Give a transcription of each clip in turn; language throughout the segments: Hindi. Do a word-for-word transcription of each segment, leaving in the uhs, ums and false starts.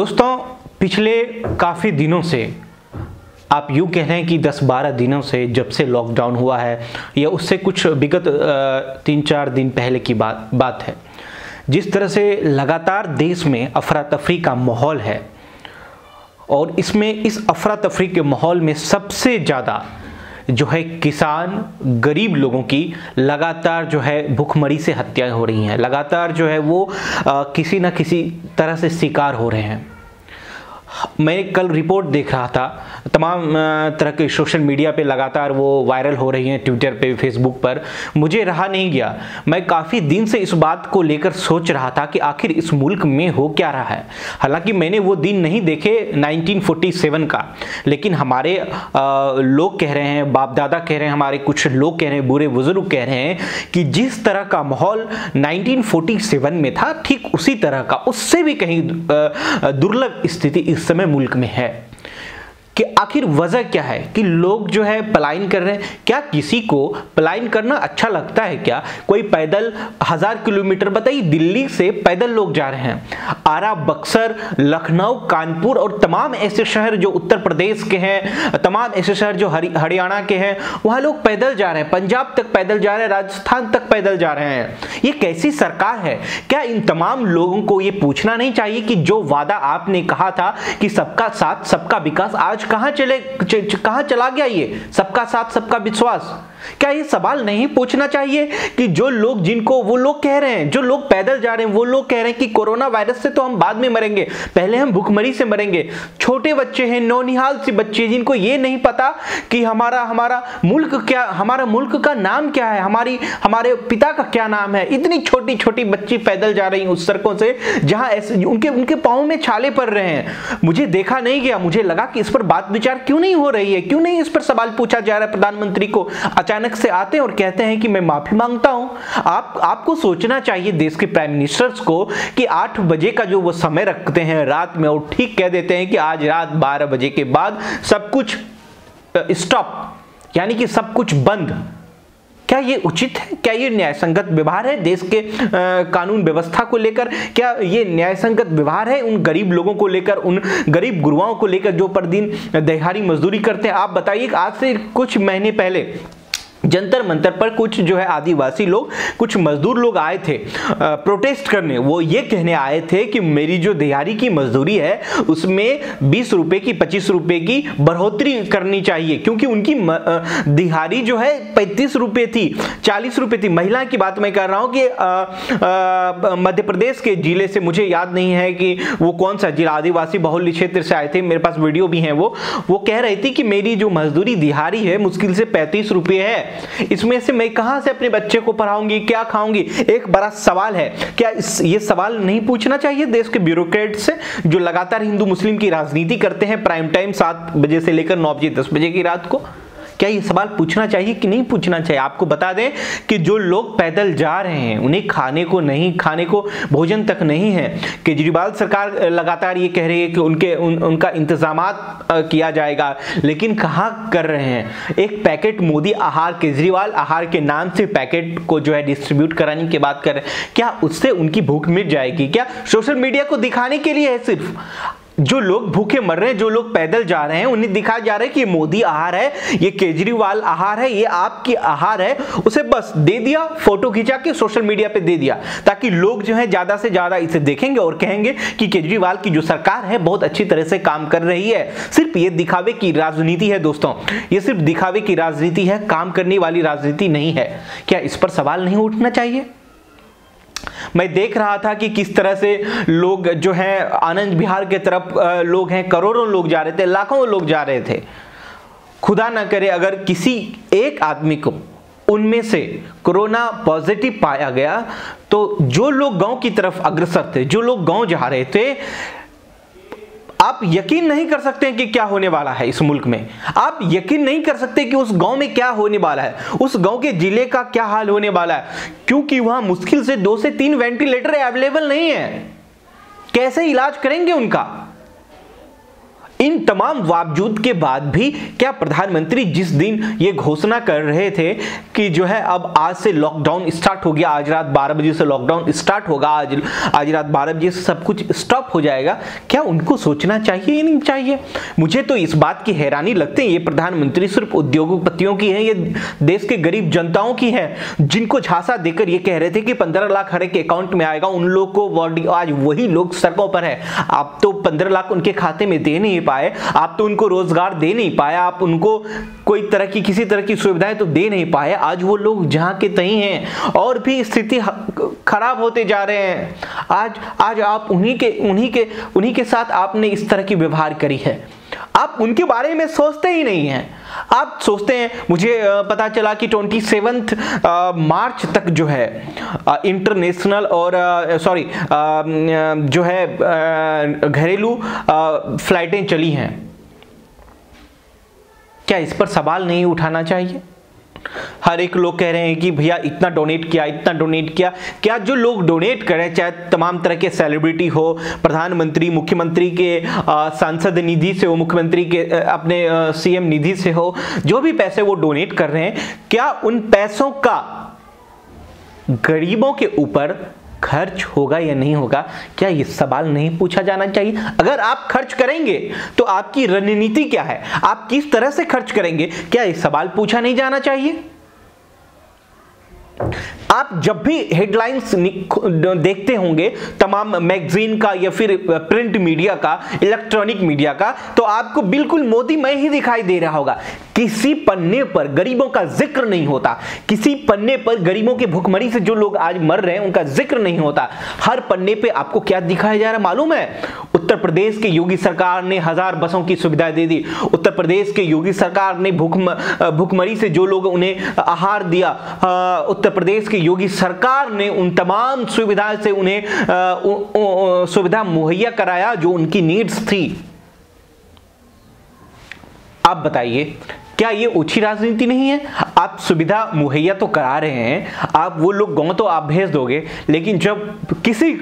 दोस्तों, पिछले काफ़ी दिनों से आप यूँ कह रहे हैं कि दस बारह दिनों से, जब से लॉकडाउन हुआ है या उससे कुछ विगत तीन चार दिन पहले की बात बात है, जिस तरह से लगातार देश में अफरा तफरी का माहौल है और इसमें इस अफरा तफरी के माहौल में सबसे ज़्यादा जो है किसान, गरीब लोगों की लगातार जो है भूखमरी से हत्याएं हो रही हैं, लगातार जो है वो आ, किसी ना किसी तरह से शिकार हो रहे हैं। मैं कल रिपोर्ट देख रहा था, तमाम तरह के सोशल मीडिया पे लगातार वो वायरल हो रही हैं, ट्विटर पे, फेसबुक पर। मुझे रहा नहीं गया, मैं काफ़ी दिन से इस बात को लेकर सोच रहा था कि आखिर इस मुल्क में हो क्या रहा है। हालांकि मैंने वो दिन नहीं देखे नाइनटीन फोर्टी सेवन का, लेकिन हमारे लोग कह रहे हैं, बाप दादा कह रहे हैं, हमारे कुछ लोग कह रहे हैं, बूढ़े बुजुर्ग कह रहे हैं कि जिस तरह का माहौल नाइनटीन फोर्टी सेवन में था, ठीक उसी तरह का, उससे भी कहीं दुर्लभ स्थिति इस समय मुल्क में है। कि आखिर वजह क्या है कि लोग जो है पलायन कर रहे हैं। क्या किसी को पलायन करना अच्छा लगता है? क्या कोई पैदल हज़ार किलोमीटर, बताइए, दिल्ली से पैदल लोग जा रहे हैं, आरा, बक्सर, लखनऊ, कानपुर और तमाम ऐसे शहर जो उत्तर प्रदेश के हैं, तमाम ऐसे शहर जो हरियाणा के हैं, वहाँ लोग पैदल जा रहे हैं, पंजाब तक पैदल जा रहे हैं, राजस्थान तक पैदल जा रहे हैं। ये कैसी सरकार है? क्या इन तमाम लोगों को ये पूछना नहीं चाहिए कि जो वादा आपने कहा था कि सबका साथ सबका विकास, आज कहां चले च, कहां चला गया ये सबका साथ सबका विश्वास? क्या ये सवाल नहीं पूछना चाहिए कि जो लोग जिनको वो लोग कह रहे हैं, जो लोग पैदल जा रहे हैं, वो लोग कह रहे हैं कि कोरोना वायरस से तो हम बाद में मरेंगे, पहले हम भूखमरी से मरेंगे। छोटे बच्चे हैं, नौनिहाल से बच्चे, जिनको ये नहीं पता कि हमारा हमारा मुल्क क्या, हमारा मुल्क का नाम क्या है, हमारी हमारे पिता का क्या नाम है। इतनी छोटी छोटी बच्ची पैदल जा रही हैं उस सड़कों से जहाँ उनके उनके पाँव में छाले पड़ रहे हैं। मुझे देखा नहीं गया, मुझे लगा कि इस पर बात विचार क्यों नहीं हो रही है, क्यों नहीं इस पर सवाल पूछा जा रहा है। प्रधानमंत्री को अचानक से आते हैं और कहते हैं कि मैं माफी मांगता हूं। आप आपको सोचना चाहिए देश के प्राइम मिनिस्टर्स को कि आठ बजे का जो वो समय रखते हैं रात में, और ठीक कह देते हैं कि आज रात बारह बजे के बाद सब कुछ स्टॉप, यानी कि सब कुछ बंद। क्या ये उचित है? क्या ये न्यायसंगत व्यवहार है? देश के आ, कानून व्यवस्था को लेकर क्या ये न्यायसंगत व्यवहार है? उन गरीब लोगों को लेकर, उन गरीब गुरुओं को लेकर जो पर दिन दिहाड़ी मजदूरी करते हैं। आप बताइए, आज से कुछ महीने पहले जंतर मंतर पर कुछ जो है आदिवासी लोग, कुछ मजदूर लोग आए थे आ, प्रोटेस्ट करने। वो ये कहने आए थे कि मेरी जो दिहाड़ी की मजदूरी है उसमें बीस रुपए की, पच्चीस रुपए की बढ़ोतरी करनी चाहिए, क्योंकि उनकी दिहाड़ी जो है पैंतीस रुपए थी, चालीस रुपए थी। महिला की बात मैं कर रहा हूँ कि मध्य प्रदेश के जिले से, मुझे याद नहीं है कि वो कौन सा जिला, आदिवासी बहुल क्षेत्र से आए थे, मेरे पास वीडियो भी है। वो वो कह रही थी कि मेरी जो मजदूरी दिहाड़ी है मुश्किल से पैंतीस रुपये है, इसमें से मैं कहां से अपने बच्चे को पढ़ाऊंगी, क्या खाऊंगी? एक बड़ा सवाल है। क्या इस, ये सवाल नहीं पूछना चाहिए देश के ब्यूरोक्रेट से, जो लगातार हिंदू मुस्लिम की राजनीति करते हैं प्राइम टाइम सात बजे से लेकर नौ बजे, दस बजे की रात को? क्या ये सवाल पूछना चाहिए कि नहीं पूछना चाहिए? आपको बता दें कि जो लोग पैदल जा रहे हैं उन्हें खाने को नहीं, खाने को भोजन तक नहीं है। केजरीवाल सरकार लगातार ये कह रही है कि उनके उन, उनका इंतजाम किया जाएगा, लेकिन कहाँ कर रहे हैं? एक पैकेट मोदी आहार, केजरीवाल आहार के नाम से पैकेट को जो है डिस्ट्रीब्यूट कराने की बात कर रहे हैं। क्या उससे उनकी भूख मिट जाएगी? क्या सोशल मीडिया को दिखाने के लिए है सिर्फ? जो लोग भूखे मर रहे हैं, जो लोग पैदल जा रहे हैं, उन्हें दिखाया जा रहा है कि ये मोदी आहार है, ये केजरीवाल आहार है, ये आपकी आहार है। उसे बस दे दिया, फोटो खिंचा के सोशल मीडिया पे दे दिया, ताकि लोग जो है ज्यादा से ज्यादा इसे देखेंगे और कहेंगे कि केजरीवाल की जो सरकार है बहुत अच्छी तरह से काम कर रही है। सिर्फ ये दिखावे की राजनीति है दोस्तों, ये सिर्फ दिखावे की राजनीति है, काम करने वाली राजनीति नहीं है। क्या इस पर सवाल नहीं उठना चाहिए? मैं देख रहा था कि किस तरह से लोग जो हैं आनंद विहार के तरफ लोग हैं, करोड़ों लोग जा रहे थे, लाखों लोग जा रहे थे। खुदा ना करे अगर किसी एक आदमी को उनमें से कोरोना पॉजिटिव पाया गया, तो जो लोग गांव की तरफ अग्रसर थे, जो लोग गांव जा रहे थे, आप यकीन नहीं कर सकते कि क्या होने वाला है इस मुल्क में। आप यकीन नहीं कर सकते कि उस गांव में क्या होने वाला है, उस गांव के जिले का क्या हाल होने वाला है, क्योंकि वहां मुश्किल से दो से तीन वेंटिलेटर अवेलेबल नहीं है। कैसे इलाज करेंगे उनका? इन तमाम बावजूद के बाद भी क्या प्रधानमंत्री जिस दिन ये घोषणा कर रहे थे कि जो है अब आज से लॉकडाउन स्टार्ट हो गया, आज रात बारह बजे से लॉकडाउन स्टार्ट होगा, आज आज रात बारह बजे से सब कुछ स्टॉप हो जाएगा, क्या उनको सोचना चाहिए या नहीं चाहिए? मुझे तो इस बात की हैरानी लगती है। ये प्रधानमंत्री सिर्फ उद्योगपतियों की है, ये देश के गरीब जनताओं की है, जिनको झांसा देकर ये कह रहे थे कि पंद्रह लाख हर एक अकाउंट में आएगा। उन लोग को आज वही लोग सड़कों पर है। आप तो पंद्रह लाख उनके खाते में दे नहीं पाए, आप तो उनको रोजगार दे नहीं पाए, आप उनको कोई तरह की किसी तरह की सुविधाएं तो दे नहीं पाए। आज वो लोग जहां के तहीं हैं और भी स्थिति खराब होते जा रहे हैं। आज आज आप उन्हीं के उन्हीं के उन्हीं के साथ आपने इस तरह की व्यवहार करी है। आप उनके बारे में सोचते ही नहीं हैं। आप सोचते हैं, मुझे पता चला कि सत्ताईस मार्च तक जो है इंटरनेशनल और सॉरी जो है घरेलू फ्लाइटें चली हैं। क्या इस पर सवाल नहीं उठाना चाहिए? हर एक लोग कह रहे हैं कि भैया इतना डोनेट किया, इतना डोनेट किया। क्या जो लोग डोनेट करें, चाहे तमाम तरह के सेलिब्रिटी हो, प्रधानमंत्री, मुख्यमंत्री के सांसद निधि से हो, मुख्यमंत्री के अपने सीएम निधि से हो, जो भी पैसे वो डोनेट कर रहे हैं, क्या उन पैसों का गरीबों के ऊपर खर्च होगा या नहीं होगा? क्या ये सवाल नहीं पूछा जाना चाहिए? अगर आप खर्च करेंगे तो आपकी रणनीति क्या है, आप किस तरह से खर्च करेंगे, क्या ये सवाल पूछा नहीं जाना चाहिए? आप जब भी हेडलाइंस देखते होंगे तमाम मैगजीन का या फिर प्रिंट मीडिया का, इलेक्ट्रॉनिक मीडिया का, तो आपको बिल्कुल मोदीमय ही दिखाई दे रहा होगा। किसी पन्ने पर गरीबों का जिक्र नहीं होता, किसी पन्ने पर गरीबों के भुखमरी से जो लोग आज मर रहे हैं उनका जिक्र नहीं होता। हर पन्ने पे आपको क्या दिखाया जा रहा है मालूम है? उत्तर प्रदेश के योगी सरकार ने हजार बसों की सुविधा दे दी, उत्तर प्रदेश के योगी सरकार ने भुखमरी से जो लोग उन्हें आहार दिया, उत्तर प्रदेश की योगी सरकार ने उन तमाम सुविधाएं से उन्हें सुविधा मुहैया कराया जो उनकी नीड्स थी। आप बताइए, क्या ये ऊंची राजनीति नहीं है? आप सुविधा मुहैया तो करा रहे हैं, आप वो लोग गाँव तो आप भेज दोगे, लेकिन जब किसी आ,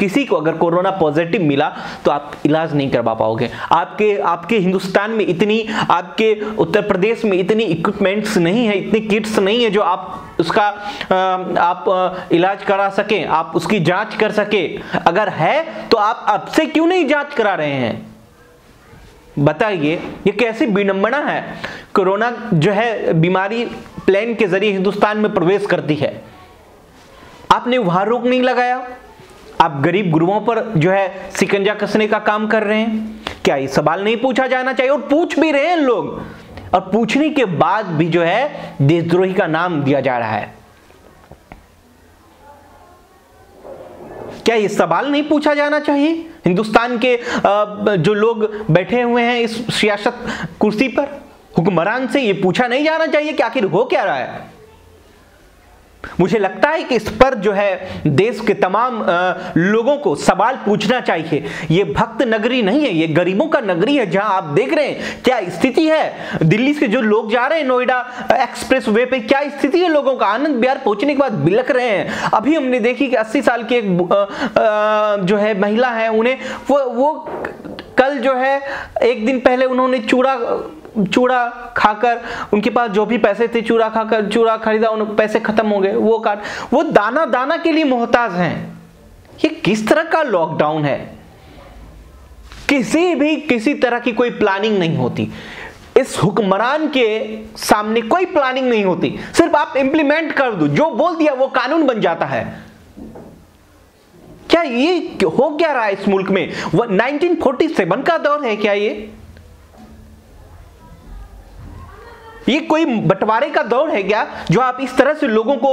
किसी को अगर कोरोना पॉजिटिव मिला तो आप इलाज नहीं करवा पाओगे। आपके आपके हिंदुस्तान में इतनी, आपके उत्तर प्रदेश में इतनी इक्विपमेंट्स नहीं है, इतनी किट्स नहीं है जो आप उसका आ, आप आ, इलाज करा सकें, आप उसकी जाँच कर सकें। अगर है तो आप अब से क्यों नहीं जाँच करा रहे हैं? बताइए, ये कैसी विडंबना है। कोरोना जो है बीमारी प्लेन के जरिए हिंदुस्तान में प्रवेश करती है, आपने वहां रोक नहीं लगाया। आप गरीब गुरुओं पर जो है शिकंजा कसने का काम कर रहे हैं। क्या ये सवाल नहीं पूछा जाना चाहिए? और पूछ भी रहे हैं लोग, और पूछने के बाद भी जो है देशद्रोही का नाम दिया जा रहा है। क्या ये सवाल नहीं पूछा जाना चाहिए? हिंदुस्तान के जो लोग बैठे हुए हैं इस सियासत कुर्सी पर, हुक्मरान से ये पूछा नहीं जाना चाहिए कि आखिर हो क्या रहा है? मुझे लगता है कि इस पर जो है देश के तमाम लोगों को सवाल पूछना चाहिए। ये भक्त नगरी नहीं है, ये गरीबों का नगरी है, जहां आप देख रहे हैं क्या स्थिति है। दिल्ली से जो लोग जा रहे हैं नोएडा एक्सप्रेस वे पे, क्या स्थिति है लोगों का। आनंद बिहार पहुंचने के बाद बिलख रहे हैं। अभी हमने देखी कि अस्सी साल की एक आ, आ, जो है महिला है, उन्हें वो वो कल जो है एक दिन पहले उन्होंने चूड़ा चूड़ा खाकर, उनके पास जो भी पैसे थे चूड़ा खाकर, चूड़ा खरीदा, उन पैसे खत्म हो गए, वो काट वो दाना दाना के लिए मोहताज हैं। ये किस तरह का लॉकडाउन है? किसी भी किसी तरह की कोई प्लानिंग नहीं होती। इस हुक्मरान के सामने कोई प्लानिंग नहीं होती, सिर्फ आप इंप्लीमेंट कर दो, जो बोल दिया वो कानून बन जाता है। क्या ये हो क्या रहा है इस मुल्क में? वह नाइनटीन फोर्टी सेवन का दौर है क्या ये? ये कोई बंटवारे का दौर है क्या जो आप इस तरह से लोगों को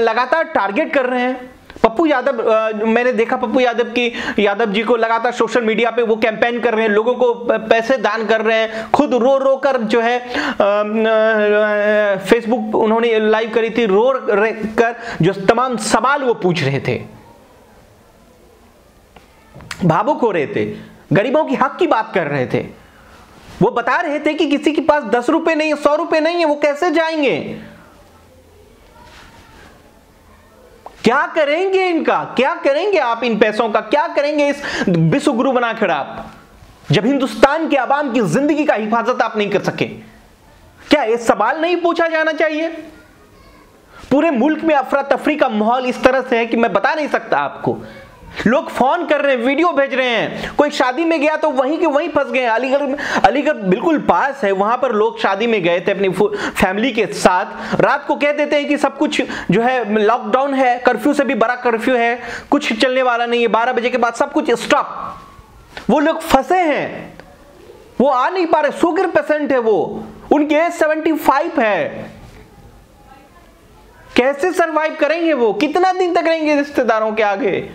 लगातार टारगेट कर रहे हैं? पप्पू यादव, मैंने देखा पप्पू यादव की यादव जी को लगातार सोशल मीडिया पे वो कैंपेन कर रहे हैं, लोगों को पैसे दान कर रहे हैं, खुद रो रो कर जो है फेसबुक उन्होंने लाइव करी थी, रो कर जो तमाम सवाल वो पूछ रहे थे, भावुक हो रहे थे, गरीबों की हक की बात कर रहे थे। वो बता रहे थे कि किसी के पास दस रुपए नहीं है, सौ रुपए नहीं है, वो कैसे जाएंगे, क्या करेंगे इनका, क्या करेंगे आप इन पैसों का, क्या करेंगे इस विश्व गुरु बना खड़ा आप। जब हिंदुस्तान के आवाम की जिंदगी का हिफाजत आप नहीं कर सके, क्या यह सवाल नहीं पूछा जाना चाहिए? पूरे मुल्क में अफरा तफरी का माहौल इस तरह से है कि मैं बता नहीं सकता आपको। लोग फोन कर रहे हैं, वीडियो भेज रहे हैं, कोई शादी में गया तो वहीं के वहीं फंस गए। अलीगढ़ अलीगढ़ बिल्कुल पास है, वहां पर लोग शादी में गए थे अपनी फैमिली के साथ। रात को कह देते हैं कि सब कुछ जो है लॉकडाउन है, कर्फ्यू से भी बड़ा कर्फ्यू है, कुछ चलने वाला नहीं है, बारह बजे के बाद सब कुछ स्टॉप। वो लोग फंसे हैं, वो आ नहीं पा रहे। शुगर पेशेंट है वो, उनकी एज सेवेंटी फाइव है। कैसे सरवाइव करेंगे वो? कितना दिन तक रहेंगे रिश्तेदारों के आगे?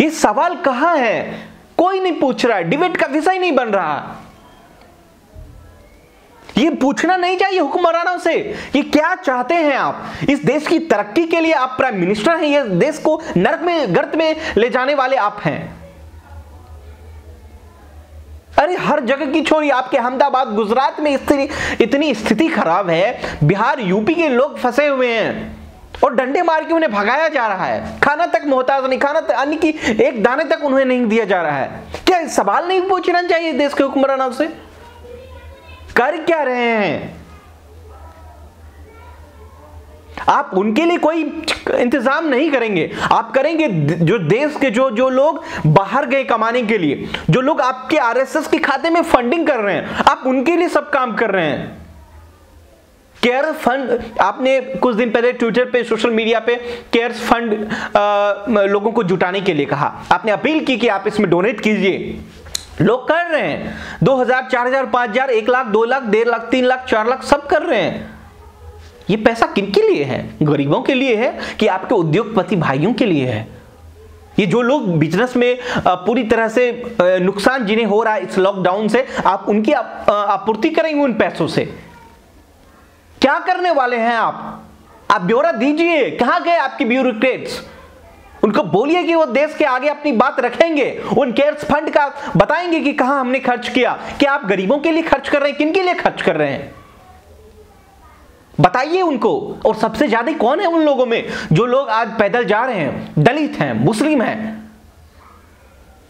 ये सवाल कहां है? कोई नहीं पूछ रहा है, डिबेट का विषय नहीं बन रहा। ये पूछना नहीं चाहिए हुक्मरानों से, ये क्या चाहते हैं आप? इस देश की तरक्की के लिए आप प्राइम मिनिस्टर हैं, ये देश को नरक में गर्त में ले जाने वाले आप हैं। अरे हर जगह की छोरी, आपके अहमदाबाद गुजरात में इतनी इतनी स्थिति खराब है, बिहार यूपी के लोग फंसे हुए हैं और डंडे मार के उन्हें भगाया जा रहा है। खाना तक मोहताज नहीं, खाना अन्य की एक दाने तक उन्हें नहीं दिया जा रहा है। क्या सवाल नहीं पूछना चाहिए देश के हुक्मरानों से? कर क्या रहे हैं आप? उनके लिए कोई इंतजाम नहीं करेंगे आप। करेंगे जो देश के जो जो लोग बाहर गए कमाने के लिए, जो लोग आपके आरएसएस के खाते में फंडिंग कर रहे हैं, आप उनके लिए सब काम कर रहे हैं। केयर फंड, आपने कुछ दिन पहले ट्विटर पे, सोशल मीडिया पे केयर फंड लोगों को जुटाने के लिए कहा, आपने अपील की कि आप इसमें डोनेट कीजिए। लोग कर रहे हैं, दो हजार, चार हजार, पाँच हजार, एक लाख, दो लाख, डेढ़ लाख, तीन लाख, चार लाख, सब कर रहे हैं। ये पैसा किनके लिए है? गरीबों के लिए है कि आपके उद्योगपति भाइयों के लिए है? ये जो लोग बिजनेस में पूरी तरह से नुकसान जिन्हें हो रहा है इस लॉकडाउन से, आप उनकी आपूर्ति करेंगे उन पैसों से? क्या करने वाले हैं आप? आप ब्यौरा दीजिए, कहां गए आपके ब्यूरोक्रेट्स? उनको बोलिए कि वो देश के आगे अपनी बात रखेंगे, उन केयर्स फंड का बताएंगे कि कहां हमने खर्च किया। क्या आप गरीबों के लिए खर्च कर रहे हैं? किनके लिए खर्च कर रहे हैं बताइए उनको। और सबसे ज्यादा कौन है उन लोगों में? जो लोग आज पैदल जा रहे हैं, दलित हैं, मुस्लिम हैं,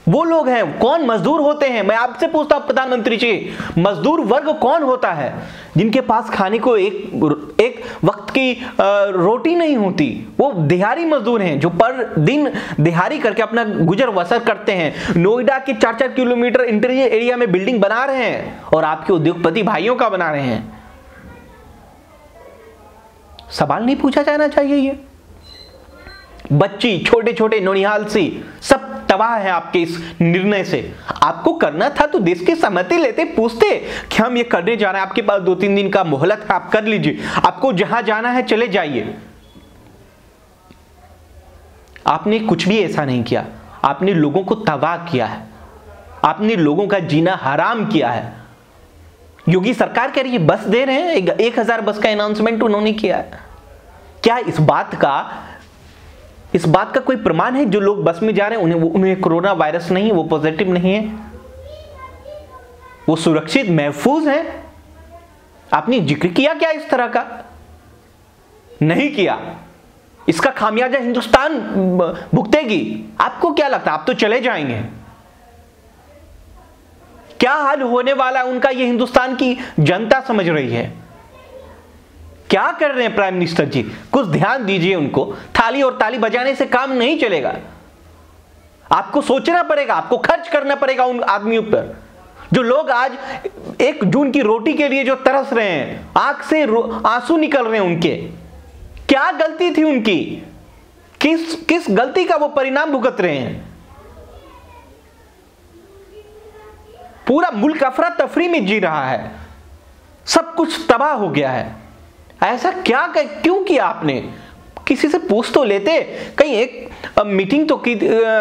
वो लोग हैं। कौन मजदूर होते हैं? मैं आपसे पूछता हूं प्रधानमंत्री जी, मजदूर वर्ग कौन होता है? जिनके पास खाने को एक एक वक्त की रोटी नहीं होती, वो दिहाड़ी मजदूर हैं, जो पर दिन दिहाड़ी करके अपना गुजर बसर करते हैं। नोएडा के चार चार किलोमीटर इंटीरियर एरिया में बिल्डिंग बना रहे हैं और आपके उद्योगपति भाइयों का बना रहे हैं। सवाल नहीं पूछा जाना चाहिए? ये बच्ची, छोटे छोटे नौनिहाल सी सब तबाह है आपके इस निर्णय से। आपको करना था तो देश के सहमति लेते, पूछते कि हम ये करने जा रहे हैं, आपके पास दो तीन दिन का मोहलत है, आप कर लीजिए, आपको जहां जाना है चले जाइए। आपने कुछ भी ऐसा नहीं किया। आपने लोगों को तबाह किया है, आपने लोगों का जीना हराम किया है। योगी सरकार कह रही है बस दे रहे हैं, एक हजार बस का अनाउंसमेंट उन्होंने किया है। क्या इस बात का इस बात का कोई प्रमाण है? जो लोग बस में जा रहे हैं उन्हें उन्हें कोरोना वायरस नहीं है, वो पॉजिटिव नहीं है, वो सुरक्षित महफूज हैं? आपने जिक्र किया क्या इस तरह का? नहीं किया। इसका खामियाजा हिंदुस्तान भुगतेगी। आपको क्या लगता है आप तो चले जाएंगे? क्या हाल होने वाला उनका ये हिंदुस्तान की जनता समझ रही है। क्या कर रहे हैं प्राइम मिनिस्टर जी? कुछ ध्यान दीजिए उनको। थाली और ताली बजाने से काम नहीं चलेगा। आपको सोचना पड़ेगा, आपको खर्च करना पड़ेगा उन आदमियों पर जो लोग आज एक जून की रोटी के लिए जो तरस रहे हैं, आंख से आंसू निकल रहे हैं उनके। क्या गलती थी उनकी? किस किस गलती का वो परिणाम भुगत रहे हैं? पूरा मुल्क अफरा तफरी में जी रहा है, सब कुछ तबाह हो गया है। ऐसा क्या कर, क्यों किया आपने? किसी से पूछ तो लेते, कहीं एक मीटिंग तो की,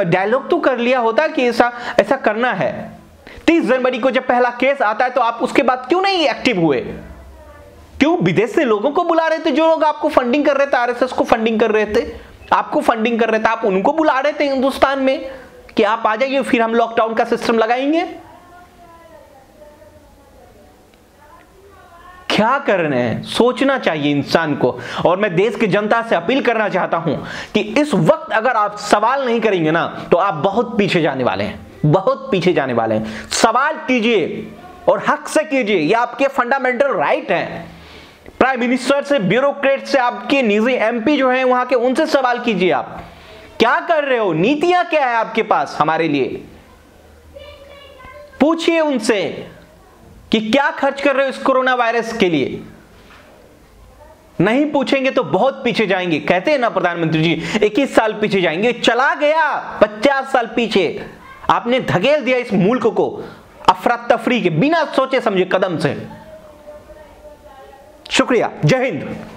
डायलॉग तो कर लिया होता कि ऐसा ऐसा करना है। तीस जनवरी को जब पहला केस आता है तो आप उसके बाद क्यों नहीं एक्टिव हुए? क्यों विदेश से लोगों को बुला रहे थे? जो लोग आपको फंडिंग कर रहे थे, आरएसएस को फंडिंग कर रहे थे, आपको फंडिंग कर रहे थे, आप उनको बुला रहे थे हिंदुस्तान में कि आप आ जाइए, फिर हम लॉकडाउन का सिस्टम लगाएंगे। क्या कर रहे हैं? सोचना चाहिए इंसान को। और मैं देश की जनता से अपील करना चाहता हूं कि इस वक्त अगर आप सवाल नहीं करेंगे ना तो आप बहुत पीछे जाने वाले हैं। बहुत पीछे जाने वाले हैं। सवाल कीजिए और हक से कीजिए, यह आपके फंडामेंटल राइट है। प्राइम मिनिस्टर से, ब्यूरोक्रेट से, आपके निजी एमपी जो हैं वहां के, उनसे सवाल कीजिए आप क्या कर रहे हो, नीतियां क्या है आपके पास हमारे लिए, पूछिए उनसे कि क्या खर्च कर रहे हो इस कोरोना वायरस के लिए। नहीं पूछेंगे तो बहुत पीछे जाएंगे। कहते हैं ना प्रधानमंत्री जी इक्कीस साल पीछे जाएंगे, चला गया पचास साल पीछे। आपने धकेल दिया इस मुल्क को अफरा तफरी के बिना सोचे समझे कदम से। शुक्रिया, जय हिंद।